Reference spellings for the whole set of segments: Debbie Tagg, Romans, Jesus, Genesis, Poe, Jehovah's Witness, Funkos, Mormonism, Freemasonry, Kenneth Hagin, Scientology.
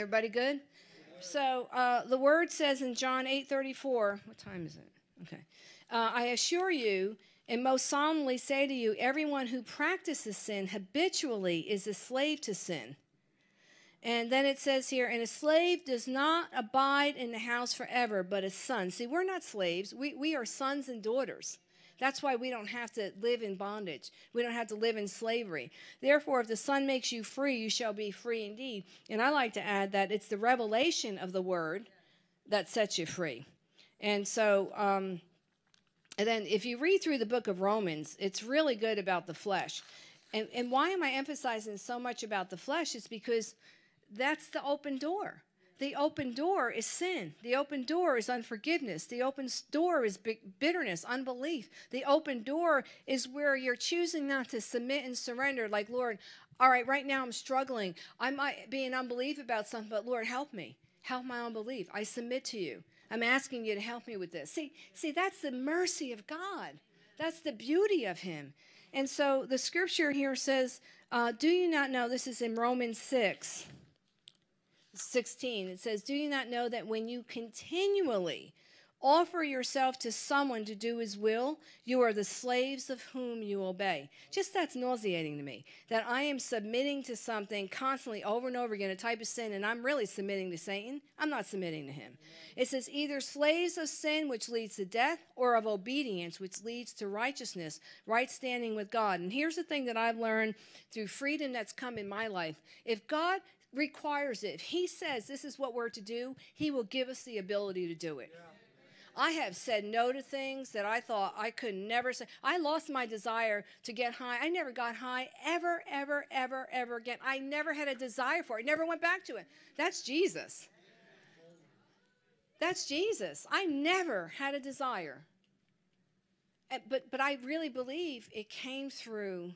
Everybody good? So the word says in John 8:34, what time is it? Okay. I assure you and most solemnly say to you, everyone who practices sin habitually is a slave to sin. And then it says here, and a slave does not abide in the house forever, but a son. See, we're not slaves. We are sons and daughters. That's why we don't have to live in bondage. We don't have to live in slavery. Therefore, if the Son makes you free, you shall be free indeed. And I like to add that it's the revelation of the Word that sets you free. And so, and then if you read through the book of Romans, it's really good about the flesh. And why am I emphasizing so much about the flesh? It's because that's the open door. The open door is sin. The open door is unforgiveness. The open door is bitterness, unbelief. The open door is where you're choosing not to submit and surrender. Like, Lord, all right, right now I'm struggling. I might be in unbelief about something, but Lord, help me. Help my unbelief. I submit to you. I'm asking you to help me with this. See, that's the mercy of God. That's the beauty of him. And so the scripture here says, do you not know, this is in Romans 6:16, it says, do you not know that when you continually offer yourself to someone to do his will, you are the slaves of whom you obey? Just that's nauseating to me, that I am submitting to something constantly over and over again, a type of sin, and I'm really submitting to Satan. I'm not submitting to him. It says, either slaves of sin, which leads to death, or of obedience, which leads to righteousness, right standing with God. And here's the thing that I've learned through freedom that's come in my life. If God requires it, if he says this is what we're to do, he will give us the ability to do it. Yeah. I have said no to things that I thought I could never say. I lost my desire to get high. I never got high ever, ever, ever, ever again. I never had a desire for it. I never went back to it. That's Jesus. That's Jesus. I never had a desire. But I really believe it came through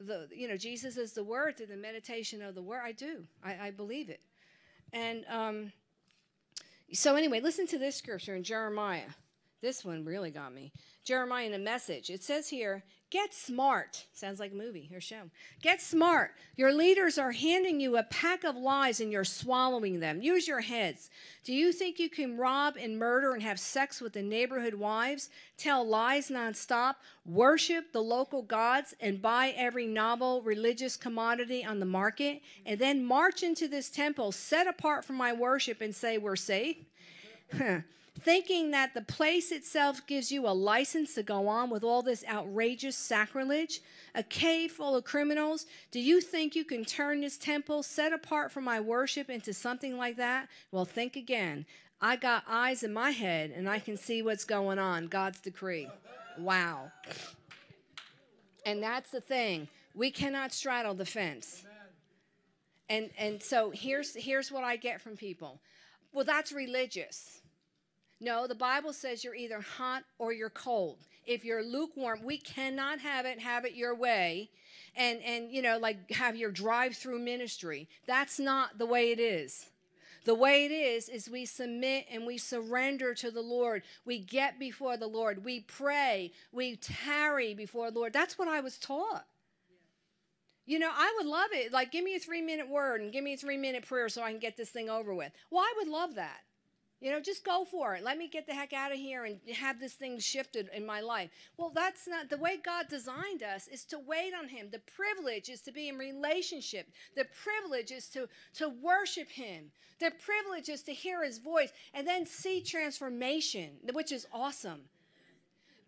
the, you know, Jesus is the Word, through the meditation of the Word. I do. I believe it. And so anyway, listen to this scripture in Jeremiah. This one really got me. Jeremiah in a message. It says here, get smart. Sounds like a movie or show. Get smart. Your leaders are handing you a pack of lies and you're swallowing them. Use your heads. Do you think you can rob and murder and have sex with the neighborhood wives, tell lies nonstop, worship the local gods, and buy every novel religious commodity on the market, and then march into this temple set apart for my worship and say we're safe? Thinking that the place itself gives you a license to go on with all this outrageous sacrilege, a cave full of criminals? Do you think you can turn this temple set apart for my worship into something like that? Well, think again. I got eyes in my head, and I can see what's going on. God's decree. Wow. And that's the thing. We cannot straddle the fence. And so here's what I get from people. Well, that's religious. No, the Bible says you're either hot or you're cold. If you're lukewarm, we cannot have it your way, and you know, like have your drive-through ministry. That's not the way it is. The way it is we submit and we surrender to the Lord. We get before the Lord. We pray. We tarry before the Lord. That's what I was taught. You know, I would love it. Like, give me a 3-minute word and give me a 3-minute prayer so I can get this thing over with. Well, I would love that. You know, just go for it. Let me get the heck out of here and have this thing shifted in my life. Well, that's not the way God designed us, is to wait on him. The privilege is to be in relationship. The privilege is to worship him. The privilege is to hear his voice and then see transformation, which is awesome.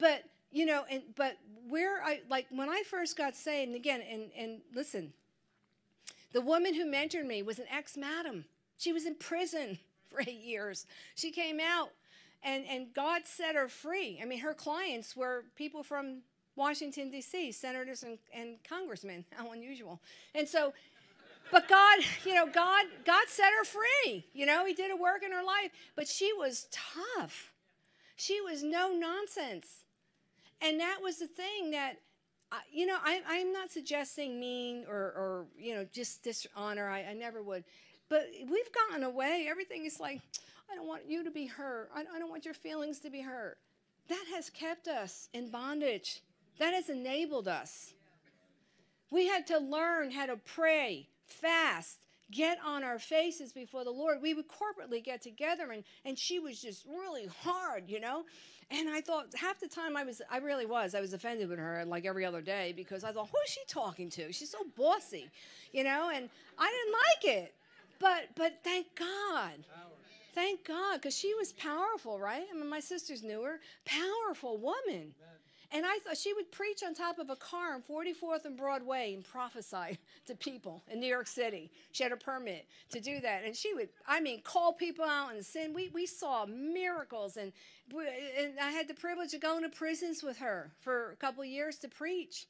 But, you know, but where I, like when I first got saved, and again, and listen, the woman who mentored me was an ex-madam. She was in prison. 8 years. She came out and God set her free. I mean, her clients were people from Washington, D.C., senators and congressmen. How unusual. And so, but God, you know, God set her free. You know, he did a work in her life, but she was tough. She was no nonsense. And that was the thing that, you know, I'm not suggesting mean or, you know, just dishonor. I never would. But we've gotten away. Everything is like, I don't want you to be hurt. I don't want your feelings to be hurt. That has kept us in bondage. That has enabled us. We had to learn how to pray, fast, get on our faces before the Lord. We would corporately get together, and she was just really hard, you know. And I thought half the time I was offended with her, like every other day, because I thought, who is she talking to? She's so bossy, you know, and I didn't like it. But thank God. Thank God, because she was powerful, right? I mean, my sisters knew her. Powerful woman. And I thought she would preach on top of a car on 44th and Broadway and prophesy to people in New York City. She had a permit to do that. And she would, I mean, call people out and sin. We saw miracles. And I had the privilege of going to prisons with her for a couple of years to preach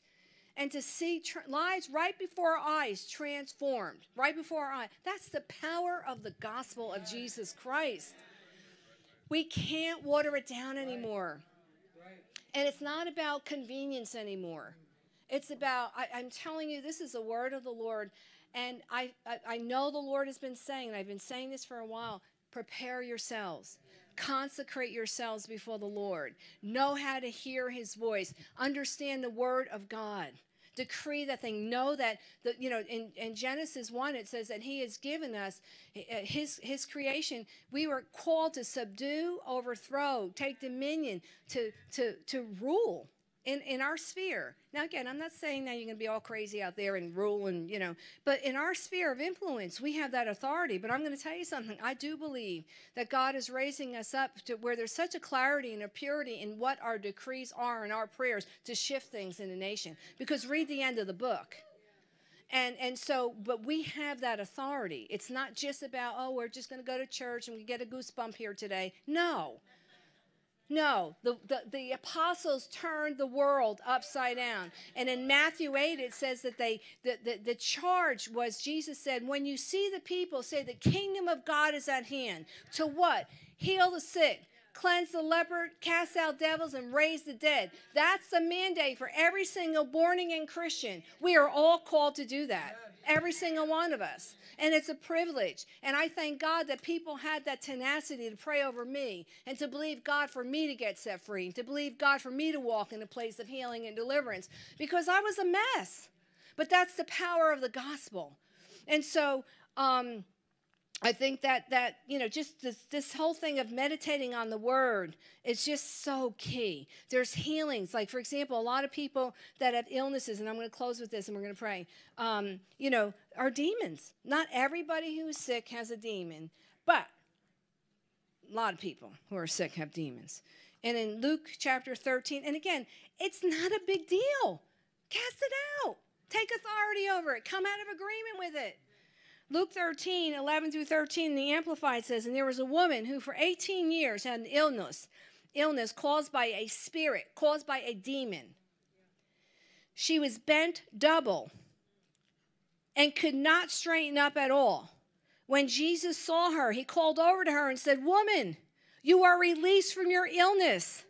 and to see lives right before our eyes transformed, right before our eyes. That's the power of the gospel of Jesus Christ. We can't water it down anymore. And it's not about convenience anymore. It's about, I'm telling you, this is the word of the Lord. And I know the Lord has been saying, and I've been saying this for a while, prepare yourselves. Consecrate yourselves before the Lord. Know how to hear his voice. Understand the word of God. Decree that thing. Know that, you know, in Genesis 1, it says that he has given us his creation. We were called to subdue, overthrow, take dominion, to rule in our sphere. Now, again, I'm not saying that you're going to be all crazy out there and rule and, you know, but in our sphere of influence, we have that authority. But I'm going to tell you something. I do believe that God is raising us up to where there's such a clarity and a purity in what our decrees are and our prayers to shift things in the nation. Because read the end of the book. And so, but we have that authority. It's not just about, oh, we're just going to go to church and we get a goosebump here today. No. No, the apostles turned the world upside down. And in Matthew 8, it says that the charge was, Jesus said, when you see the people, say the kingdom of God is at hand. To what? Heal the sick, cleanse the leper, cast out devils, and raise the dead. That's the mandate for every single born-again Christian. We are all called to do that, every single one of us. And it's a privilege. And I thank God that people had that tenacity to pray over me and to believe God for me to get set free, to believe God for me to walk in a place of healing and deliverance, because I was a mess. But that's the power of the gospel. And so I think that you know, just this whole thing of meditating on the word is just so key. There's healings. Like, for example, a lot of people that have illnesses, and I'm going to close with this and we're going to pray, you know, are demons. Not everybody who is sick has a demon, but a lot of people who are sick have demons. And in Luke chapter 13, and again, it's not a big deal. Cast it out. Take authority over it. Come out of agreement with it. Luke 13, 11 through 13, the Amplified says, and there was a woman who for 18 years had an illness caused by a spirit, caused by a demon. She was bent double and could not straighten up at all. When Jesus saw her, he called over to her and said, woman, you are released from your illness.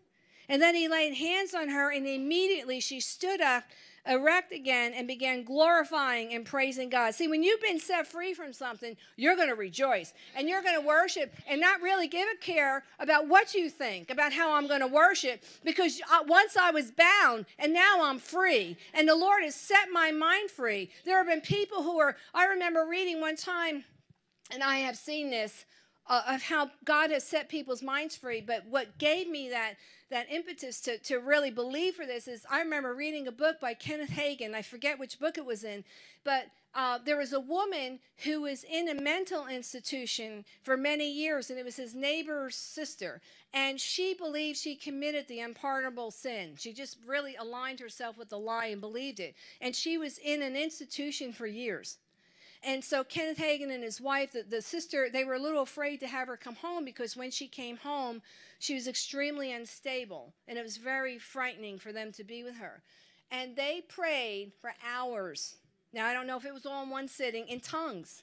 And then he laid hands on her, and immediately she stood up erect again and began glorifying and praising God. See, when you've been set free from something, you're going to rejoice and you're going to worship and not really give a care about what you think, about how I'm going to worship, because once I was bound and now I'm free and the Lord has set my mind free. There have been people who are, I remember reading one time, and I have seen this, of how God has set people's minds free. But what gave me that impetus to really believe for this is I remember reading a book by Kenneth Hagin. I forget which book it was in, but there was a woman who was in a mental institution for many years, and it was his neighbor's sister, and she believed she committed the unpardonable sin. She just really aligned herself with the lie and believed it, and she was in an institution for years. And so Kenneth Hagin and his wife, the sister, they were a little afraid to have her come home, because when she came home, she was extremely unstable, and it was very frightening for them to be with her. And they prayed for hours. Now, I don't know if it was all in one sitting, in tongues.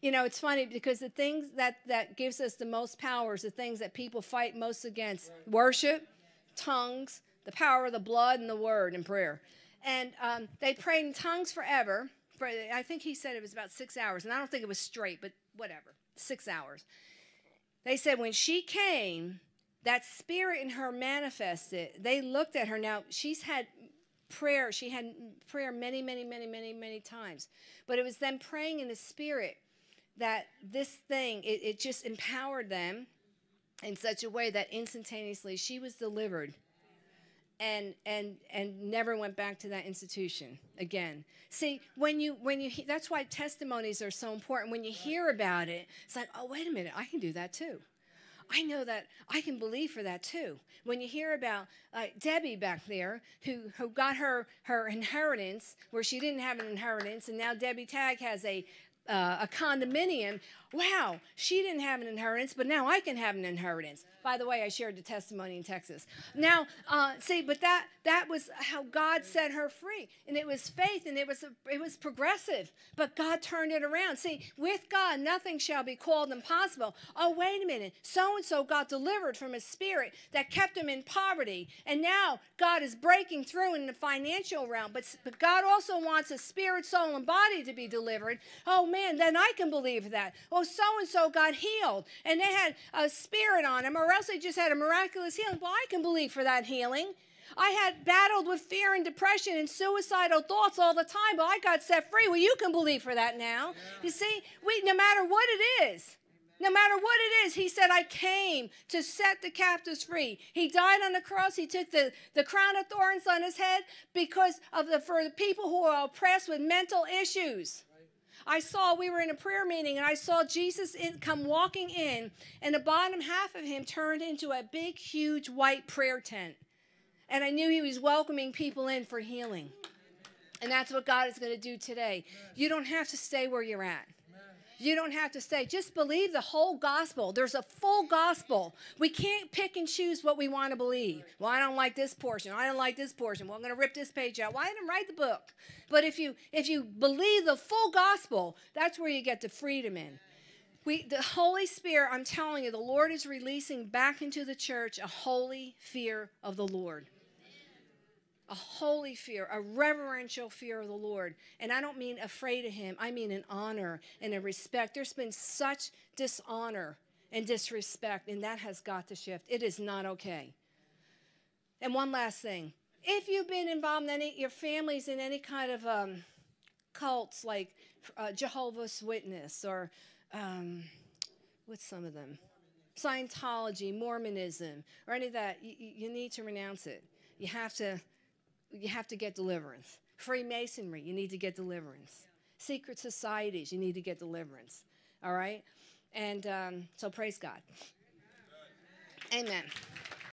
You know, it's funny, because the things that gives us the most power is the things that people fight most against. Worship, tongues, the power of the blood and the word and prayer. And they prayed in tongues forever. I think he said it was about 6 hours, and I don't think it was straight, but whatever, 6 hours. They said when she came, that spirit in her manifested. They looked at her. Now, she's had prayer. She had prayer many, many, many, many, many times, but it was them praying in the spirit. that this thing, it just empowered them in such a way that instantaneously she was delivered and never went back to that institution again. See, when you that's why testimonies are so important. When you hear about it, it's like, oh, wait a minute, I can do that too. I know that I can believe for that too. When you hear about Debbie back there, who got her inheritance, where she didn't have an inheritance, and now Debbie Tagg has a condominium. Wow, she didn't have an inheritance, but now I can have an inheritance. By the way, I shared the testimony in Texas. Now, see, but that was how God set her free, and it was faith, and it was progressive, but God turned it around. See, with God, nothing shall be called impossible. Oh, wait a minute, so-and-so got delivered from a spirit that kept him in poverty, and now God is breaking through in the financial realm, but God also wants a spirit, soul, and body to be delivered. Oh, man, then I can believe that. Oh, so-and-so got healed, and they had a spirit on them, or else they just had a miraculous healing. Well, I can believe for that healing. I had battled with fear and depression and suicidal thoughts all the time, but I got set free. Well, you can believe for that now. Yeah. You see, no matter what it is, no matter what it is, he said, I came to set the captives free. He died on the cross. He took the crown of thorns on his head because of for the people who are oppressed with mental issues. We were in a prayer meeting, and I saw Jesus come walking in, and the bottom half of him turned into a big, huge white prayer tent. And I knew he was welcoming people in for healing. And that's what God is going to do today. You don't have to stay where you're at. You don't have to stay. Just believe the whole gospel. There's a full gospel. We can't pick and choose what we want to believe. Well, I don't like this portion. I don't like this portion. Well, I'm going to rip this page out. Well, I didn't write the book. But if you believe the full gospel, that's where you get the freedom in. The Holy Spirit, I'm telling you, the Lord is releasing back into the church a holy fear of the Lord. A holy fear, a reverential fear of the Lord. And I don't mean afraid of him. I mean an honor and a respect. There's been such dishonor and disrespect, and that has got to shift. It is not okay. And one last thing. If you've been involved in your families in any kind of cults like Jehovah's Witness or what's some of them? Scientology, Mormonism, or any of that, you need to renounce it. You have to get deliverance. Freemasonry, you need to get deliverance. Secret societies, you need to get deliverance. All right? And so praise God. Amen.